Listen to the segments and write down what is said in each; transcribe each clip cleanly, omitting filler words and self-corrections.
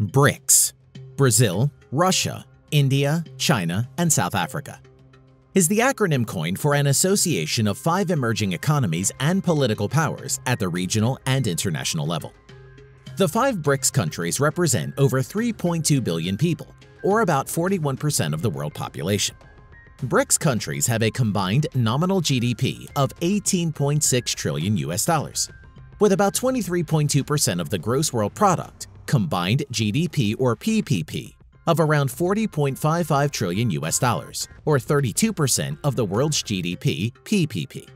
BRICS – Brazil, Russia, India, China, and South Africa – is the acronym coined for an association of 5 emerging economies and political powers at the regional and international level. The 5 BRICS countries represent over 3.2 billion people, or about 41% of the world population. BRICS countries have a combined nominal GDP of $18.6 trillion, with about 23.2% of the gross world product, combined GDP or PPP, of around $40.55 trillion, or 32% of the world's GDP PPP.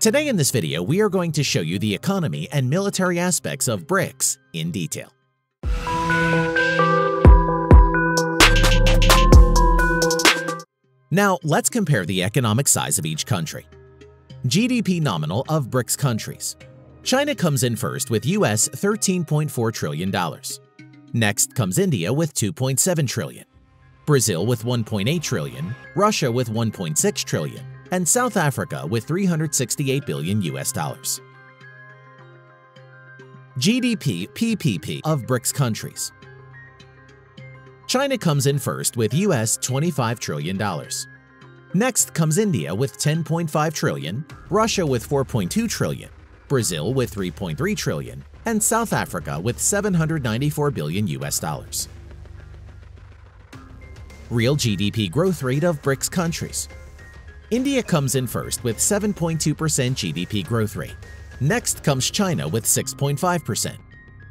Today in this video, we are going to show you the economy and military aspects of BRICS in detail. Now, let's compare the economic size of each country. GDP nominal of BRICS countries. China comes in first with US $13.4 trillion. Next comes India with $2.7 trillion, Brazil with $1.8 trillion, Russia with $1.6 trillion, and South Africa with $368 billion. GDP PPP of BRICS countries. China comes in first with US $25 trillion. Next comes India with $10.5 trillion, Russia with $4.2 trillion, Brazil with $3.3 trillion, and South Africa with $794 billion. Real GDP growth rate of BRICS countries. India comes in first with 7.2% GDP growth rate. Next comes China with 6.5%,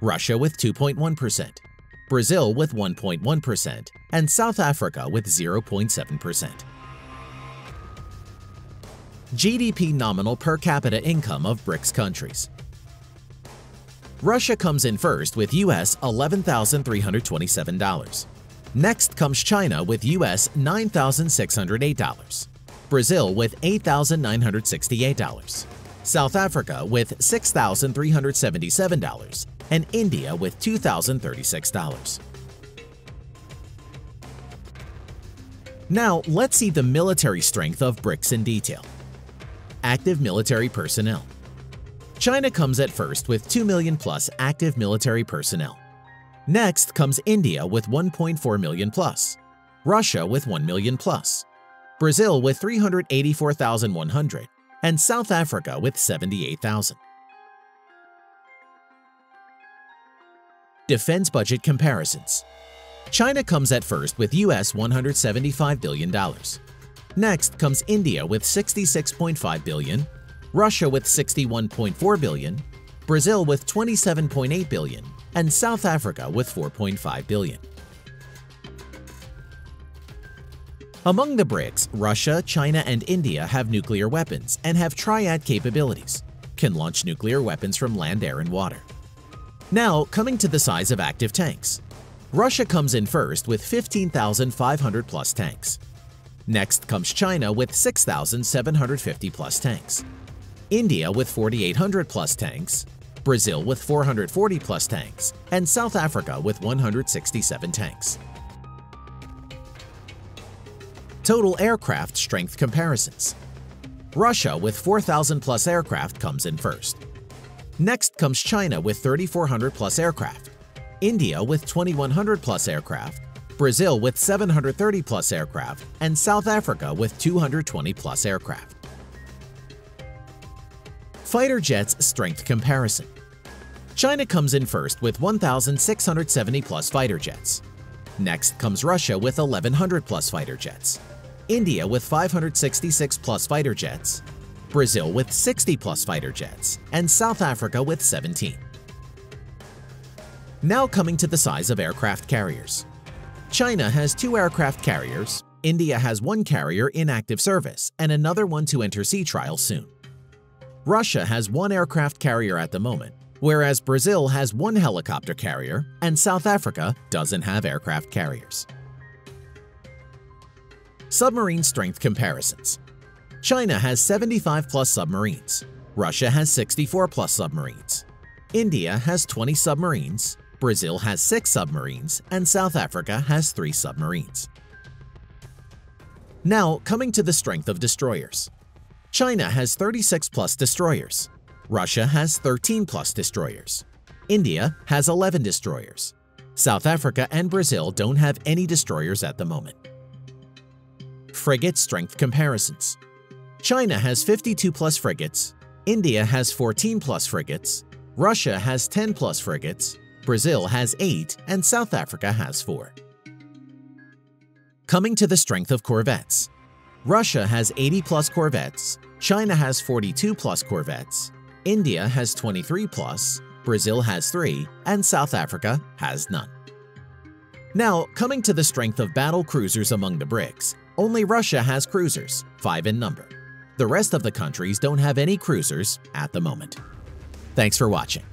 Russia with 2.1%. Brazil with 1.1%, and South Africa with 0.7%. GDP nominal per capita income of BRICS countries. Russia comes in first with US $11,327. Next comes China with US $9,608. Brazil with $8,968. South Africa with $6,377. And India with $2,036. Now, let's see the military strength of BRICS in detail. Active military personnel. China comes at first with 2 million plus active military personnel. Next comes India with 1.4 million plus, Russia with 1 million plus, Brazil with 384,100, and South Africa with 78,000. Defense budget comparisons. China comes at first with US $175 billion. Next comes India with $66.5 billion, Russia with $61.4 billion, Brazil with $27.8 billion, and South Africa with $4.5 billion. Among the BRICS, Russia, China, and India have nuclear weapons and have triad capabilities, can launch nuclear weapons from land, air, and water. Now, coming to the size of active tanks. Russia comes in first with 15,500 plus tanks. Next comes China with 6,750 plus tanks, India with 4,800 plus tanks, Brazil with 440 plus tanks, and South Africa with 167 tanks. Total aircraft strength comparisons. Russia with 4,000 plus aircraft comes in first. Next comes China with 3,400 plus aircraft, India with 2,100 plus aircraft, Brazil with 730 plus aircraft, and South Africa with 220 plus aircraft. Fighter jets strength comparison. China comes in first with 1,670 plus fighter jets. Next comes Russia with 1,100 plus fighter jets, India with 566 plus fighter jets, Brazil with 60 plus fighter jets, and South Africa with 17. Now coming to the size of aircraft carriers. China has 2 aircraft carriers, India has 1 carrier in active service and another one to enter sea trial soon. Russia has 1 aircraft carrier at the moment, whereas Brazil has 1 helicopter carrier and South Africa doesn't have aircraft carriers. Submarine strength comparisons. China has 75 plus submarines, Russia has 64 plus submarines, India has 20 submarines, Brazil has 6 submarines, and South Africa has 3 submarines. Now coming to the strength of destroyers. China has 36 plus destroyers, Russia has 13 plus destroyers, India has 11 destroyers, South Africa and Brazil don't have any destroyers at the moment. Frigate strength comparisons. China has 52+ frigates, India has 14+ frigates, Russia has 10+ frigates, Brazil has 8, and South Africa has 4. Coming to the strength of corvettes. Russia has 80+ corvettes, China has 42+ corvettes, India has 23+, Brazil has 3, and South Africa has none. Now, coming to the strength of battle cruisers among the BRICS, only Russia has cruisers, 5 in number. The rest of the countries don't have any cruisers at the moment. Thanks for watching.